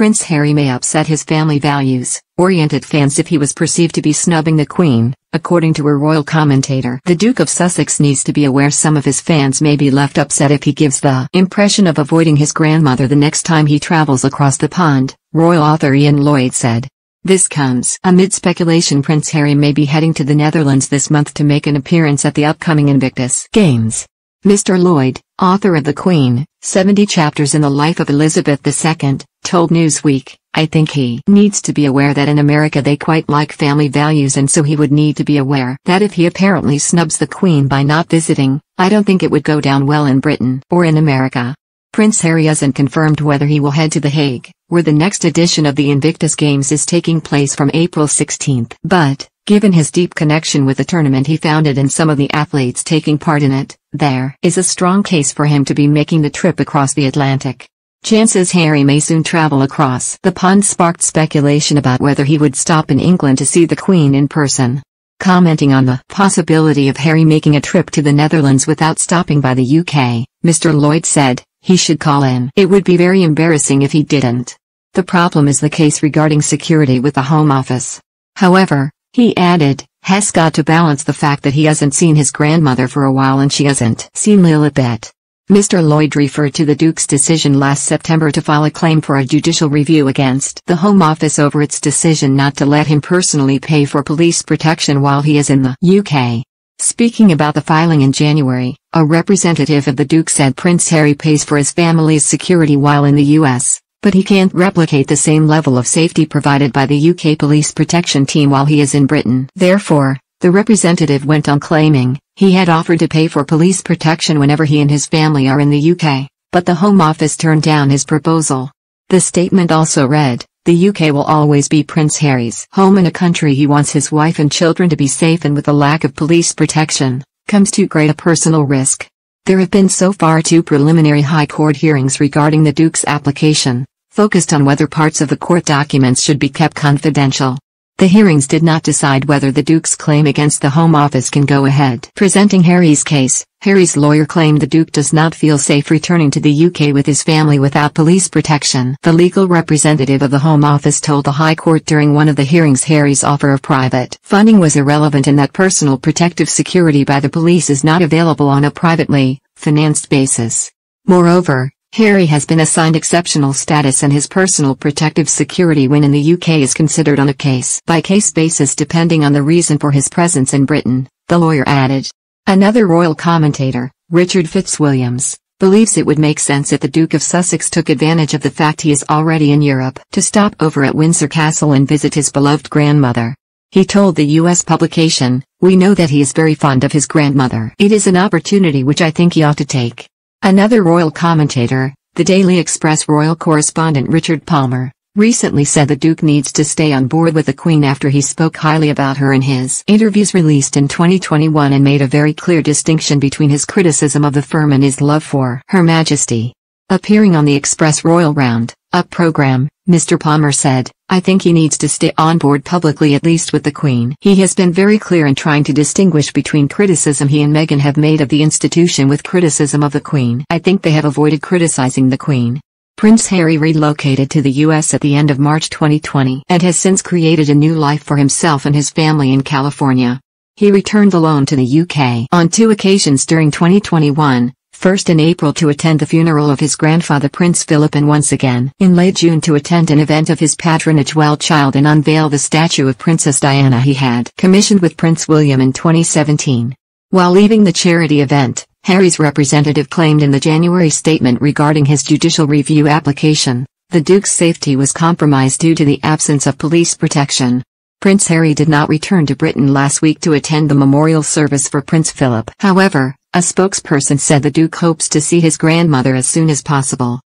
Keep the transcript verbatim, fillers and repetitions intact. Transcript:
Prince Harry may upset his family values, oriented fans if he was perceived to be snubbing the Queen, according to a royal commentator. The Duke of Sussex needs to be aware some of his fans may be left upset if he gives the impression of avoiding his grandmother the next time he travels across the pond, royal author Ian Lloyd said. This comes amid speculation Prince Harry may be heading to the Netherlands this month to make an appearance at the upcoming Invictus Games. Mister Lloyd, author of The Queen, seventy Chapters in the Life of Elizabeth the Second, told Newsweek, "I think he needs to be aware that in America they quite like family values, and so he would need to be aware that if he apparently snubs the Queen by not visiting, I don't think it would go down well in Britain or in America." Prince Harry hasn't confirmed whether he will head to The Hague, where the next edition of the Invictus Games is taking place from April sixteenth. But, given his deep connection with the tournament he founded and some of the athletes taking part in it, there is a strong case for him to be making the trip across the Atlantic. Chances Harry may soon travel across the pond sparked speculation about whether he would stop in England to see the Queen in person. Commenting on the possibility of Harry making a trip to the Netherlands without stopping by the U K, Mister Lloyd said, "He should call in. It would be very embarrassing if he didn't. The problem is the case regarding security with the Home Office. However," he added, "has got to balance the fact that he hasn't seen his grandmother for a while and she hasn't seen Lilibet." Mister Lloyd referred to the Duke's decision last September to file a claim for a judicial review against the Home Office over its decision not to let him personally pay for police protection while he is in the U K. Speaking about the filing in January, a representative of the Duke said Prince Harry pays for his family's security while in the U S, but he can't replicate the same level of safety provided by the U K police protection team while he is in Britain. Therefore, the representative went on claiming he had offered to pay for police protection whenever he and his family are in the U K, but the Home Office turned down his proposal. The statement also read, "The U K will always be Prince Harry's home in a country he wants his wife and children to be safe in, with a lack of police protection comes too great a personal risk." There have been so far two preliminary High Court hearings regarding the Duke's application, focused on whether parts of the court documents should be kept confidential. The hearings did not decide whether the Duke's claim against the Home Office can go ahead. Presenting Harry's case, Harry's lawyer claimed the Duke does not feel safe returning to the U K with his family without police protection. The legal representative of the Home Office told the High Court during one of the hearings Harry's offer of private funding was irrelevant and that personal protective security by the police is not available on a privately financed basis. Moreover, Harry has been assigned exceptional status, and his personal protective security when in the U K is considered on a case-by-case basis depending on the reason for his presence in Britain, the lawyer added. Another royal commentator, Richard Fitzwilliams, believes it would make sense if the Duke of Sussex took advantage of the fact he is already in Europe to stop over at Windsor Castle and visit his beloved grandmother. He told the U S publication, "We know that he is very fond of his grandmother. It is an opportunity which I think he ought to take." Another royal commentator, the Daily Express royal correspondent Richard Palmer, recently said the Duke needs to stay on board with the Queen after he spoke highly about her in his interviews released in twenty twenty-one and made a very clear distinction between his criticism of the firm and his love for Her Majesty. Appearing on the Express Royal Round Up program, Mister Palmer said, "I think he needs to stay on board publicly, at least with the Queen. He has been very clear in trying to distinguish between criticism he and Meghan have made of the institution with criticism of the Queen. I think they have avoided criticizing the Queen." Prince Harry relocated to the U S at the end of March twenty twenty and has since created a new life for himself and his family in California. He returned alone to the U K on two occasions during twenty twenty-one, first in April to attend the funeral of his grandfather Prince Philip, and once again in late June to attend an event of his patronage WellChild and unveil the statue of Princess Diana he had commissioned with Prince William in twenty seventeen. While leaving the charity event, Harry's representative claimed in the January statement regarding his judicial review application, the Duke's safety was compromised due to the absence of police protection. Prince Harry did not return to Britain last week to attend the memorial service for Prince Philip. However, a spokesperson said the Duke hopes to see his grandmother as soon as possible.